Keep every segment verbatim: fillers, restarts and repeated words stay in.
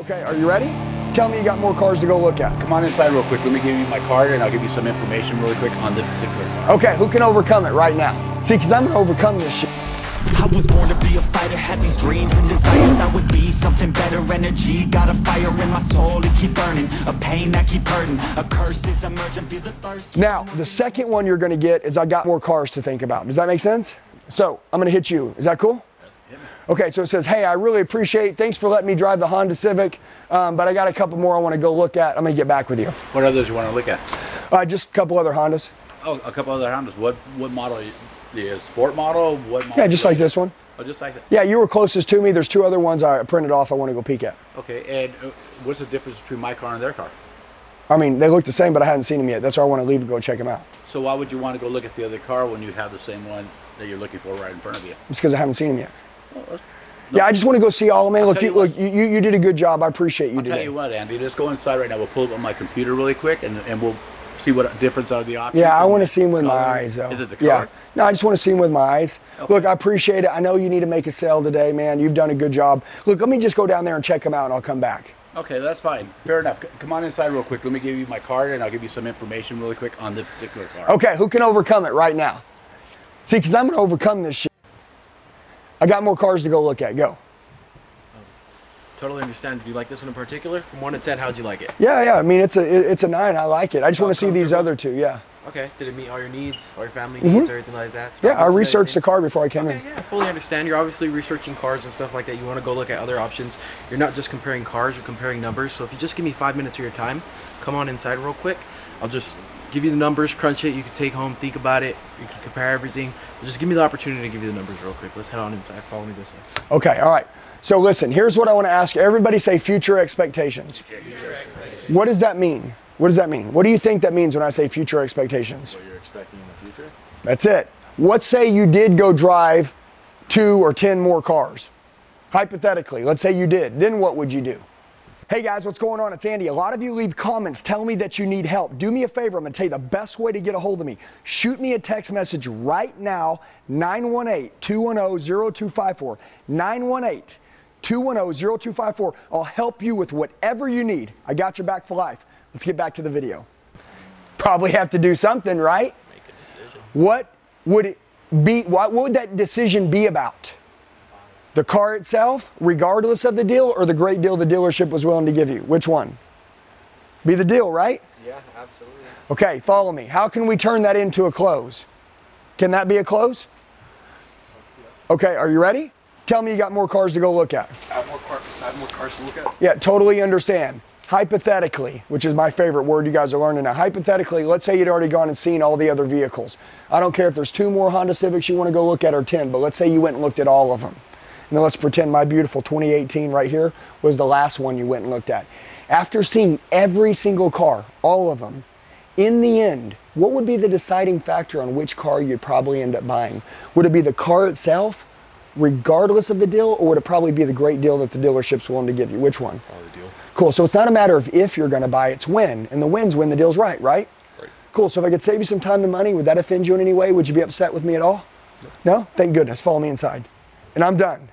Okay, are you ready? Tell me you got more cars to go look at. Come on inside real quick. Let me give you my card and I'll give you some information really quick on this particular car. Okay, who can overcome it right now? See, because I'm going to overcome this shit. I was born to be a fighter, had these dreams and desires. I would be something better, energy got a fire in my soul to keep burning, a pain that keep hurting, a curse is emerging, feel the thirst. Now, the second one you're going to get is I got more cars to think about. Does that make sense? So, I'm going to hit you. Is that cool? Okay, so it says, hey, I really appreciate, thanks for letting me drive the Honda Civic, um, but I got a couple more I want to go look at. I'm going to get back with you. What others you want to look at? Uh, just a couple other Hondas. Oh, a couple other Hondas. What what model? The sport model? What model? Yeah, just like this one. Oh, just like that? Yeah, you were closest to me. There's two other ones I printed off I want to go peek at. Okay, and what's the difference between my car and their car? I mean, they look the same, but I hadn't seen them yet. That's why I want to leave and go check them out. So why would you want to go look at the other car when you have the same one that you're looking for right in front of you? It's because I haven't seen them yet. No. Yeah, I just want to go see all of them. Look, you, look you, you, you did a good job. I appreciate you I'll today. I'll tell you what, Andy, let's go inside right now. We'll pull up on my computer really quick, and, and we'll see what difference are the options. Yeah, I want to see them with color. My eyes, though. Is it the car? Yeah. No, I just want to see them with my eyes. Okay. Look, I appreciate it. I know you need to make a sale today, man. You've done a good job. Look, let me just go down there and check them out, and I'll come back. Okay, that's fine. Fair enough. Come on inside real quick. Let me give you my card, and I'll give you some information really quick on this particular car. Okay, who can overcome it right now? See, because I'm going to overcome this shit. I got more cars to go look at. Go. Totally understand. Did you like this one in particular? From one to ten, how'd you like it? Yeah, yeah. I mean, it's a it's a nine. I like it. I just oh, want to see these other two. Yeah. Okay. Did it meet all your needs, all your family needs, mm-hmm. or anything like that? Yeah, I researched the car before I came okay, in. Yeah, I fully understand. You're obviously researching cars and stuff like that. You want to go look at other options. You're not just comparing cars. You're comparing numbers. So if you just give me five minutes of your time, come on inside real quick. I'll just give you the numbers, crunch it. You can take home, think about it. You can compare everything. Just give me the opportunity to give you the numbers real quick. Let's head on inside. Follow me this way. Okay, all right. So listen, here's what I want to ask. Everybody say future expectations. Future expectations. What does that mean? What does that mean? What do you think that means when I say future expectations? What you're expecting in the future. That's it. What say you did go drive two or ten more cars? Hypothetically, let's say you did. Then what would you do? Hey guys, what's going on? It's Andy. A lot of you leave comments telling me that you need help. Do me a favor. I'm going to tell you the best way to get a hold of me. Shoot me a text message right now, nine one eight, two one zero, zero two five four, nine one eight, two one zero, zero two five four. I'll help you with whatever you need. I got your back for life. Let's get back to the video. Probably have to do something, right? Make a decision. What would it be? What would that decision be about? The car itself, regardless of the deal, or the great deal the dealership was willing to give you? Which one? Be the deal, right? Yeah, absolutely. Okay, follow me. How can we turn that into a close? Can that be a close? Okay, are you ready? Tell me you got more cars to go look at. I have more, car, I have more cars to look at? Yeah, totally understand. Hypothetically, which is my favorite word you guys are learning now. Hypothetically, let's say you'd already gone and seen all the other vehicles. I don't care if there's two more Honda Civics you want to go look at or ten, but let's say you went and looked at all of them. Now let's pretend my beautiful twenty eighteen right here was the last one you went and looked at. After seeing every single car, all of them, in the end, what would be the deciding factor on which car you'd probably end up buying? Would it be the car itself, regardless of the deal, or would it probably be the great deal that the dealership's willing to give you? Which one? Probably the deal. Cool, so it's not a matter of if you're gonna buy, it's when, and the when's when the deal's right, right? Right. Cool, so if I could save you some time and money, would that offend you in any way? Would you be upset with me at all? No? No? Thank goodness, follow me inside. And I'm done.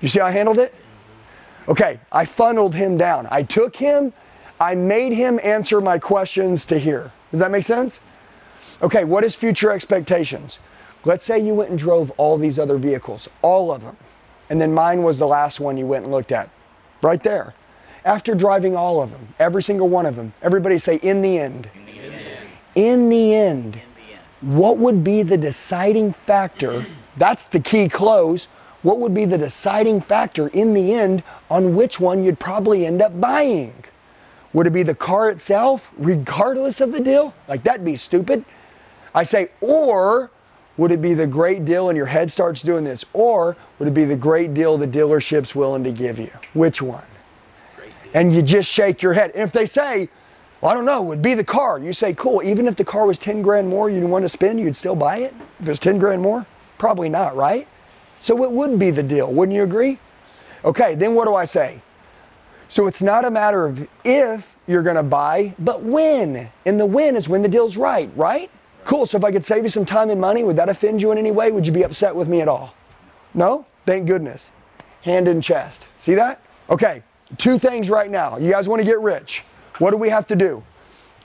You see how I handled it? Okay, I funneled him down. I took him, I made him answer my questions to here. Does that make sense? Okay, what is future expectations? Let's say you went and drove all these other vehicles, all of them, and then mine was the last one you went and looked at, right there. After driving all of them, every single one of them, everybody say, in the end. In the end. In the end, in the end. What would be the deciding factor? That's the key close. What would be the deciding factor in the end on which one you'd probably end up buying? Would it be the car itself, regardless of the deal? Like, that'd be stupid. I say, or would it be the great deal and your head starts doing this? Or would it be the great deal the dealership's willing to give you? Which one? Great deal. And you just shake your head. And if they say, well, I don't know, it would be the car. You say, cool, even if the car was ten grand more you'd want to spend, you'd still buy it? If it's ten grand more? Probably not, right? So it would be the deal, wouldn't you agree? Okay, then what do I say? So it's not a matter of if you're gonna buy, but when. And the when is when the deal's right, right? Cool, so if I could save you some time and money, would that offend you in any way? Would you be upset with me at all? No? Thank goodness. Hand in chest. See that? Okay, two things right now. You guys want to get rich. What do we have to do?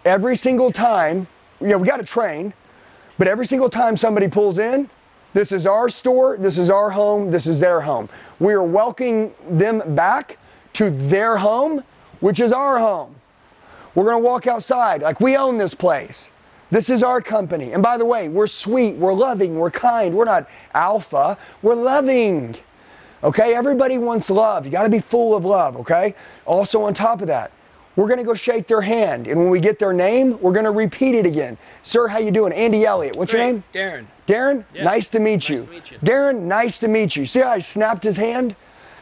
Every single time, you know, we got to train, but every single time somebody pulls in, this is our store, this is our home, this is their home. We are welcoming them back to their home, which is our home. We're gonna walk outside like we own this place. This is our company. And by the way, we're sweet, we're loving, we're kind, we're not alpha, we're loving. Okay, everybody wants love. You gotta be full of love, okay? Also on top of that, we're gonna go shake their hand, and when we get their name, we're gonna repeat it again. Sir, how you doing? Andy Elliott, what's Great. your name? Darren. Darren, yeah. nice to meet nice you. to meet you. Darren, nice to meet you. See how I snapped his hand?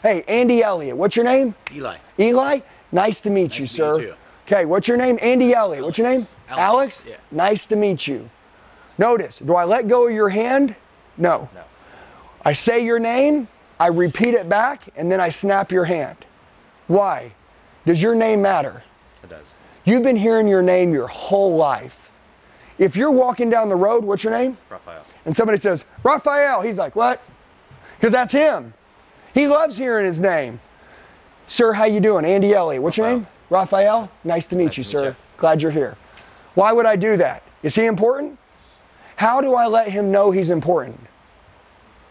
Hey, Andy Elliott, what's your name? Eli. Eli, nice to meet nice you, to sir. Meet you. Okay, what's your name? Andy Elliott, Alex. what's your name? Alex, Alex? Yeah. Nice to meet you. Notice, do I let go of your hand? No. No. I say your name, I repeat it back, and then I snap your hand. Why? Does your name matter? It does. You've been hearing your name your whole life. If you're walking down the road, what's your name? Raphael. And somebody says, Raphael, he's like, what? Because that's him. He loves hearing his name. Sir, how you doing? Andy Elliott, what's Raphael. your name? Raphael, nice to meet nice you, to sir. Meet you. Glad you're here. Why would I do that? Is he important? How do I let him know he's important?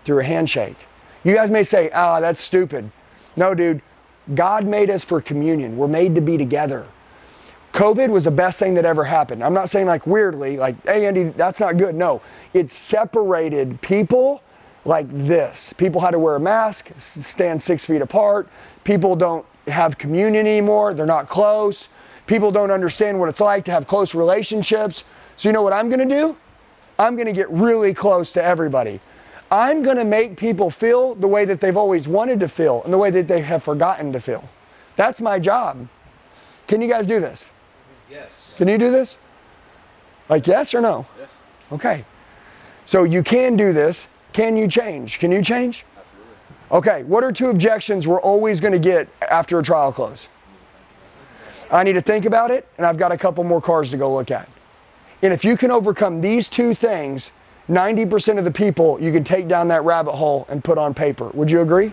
Through a handshake. You guys may say, ah, oh, that's stupid. No, dude. God made us for communion. We're made to be together. COVID was the best thing that ever happened. I'm not saying like weirdly, like, hey, Andy, that's not good. No, it separated people like this. People had to wear a mask, stand six feet apart. People don't have communion anymore. They're not close. People don't understand what it's like to have close relationships. So you know what I'm going to do? I'm going to get really close to everybody. I'm gonna make people feel the way that they've always wanted to feel and the way that they have forgotten to feel. That's my job. Can you guys do this? Yes. Can you do this? Like yes or no? Yes. Okay. So you can do this. Can you change? Can you change? Absolutely. Okay, what are two objections we're always gonna get after a trial close? I need to think about it, and I've got a couple more cards to go look at. And if you can overcome these two things, ninety percent of the people, you can take down that rabbit hole and put on paper. Would you agree?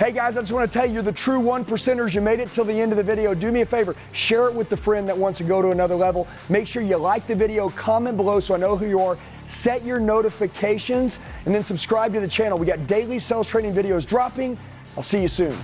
Hey guys, I just want to tell you, you're the true one percenters. You made it till the end of the video. Do me a favor, share it with the friend that wants to go to another level. Make sure you like the video, comment below so I know who you are. Set your notifications and then subscribe to the channel. We got daily sales training videos dropping. I'll see you soon.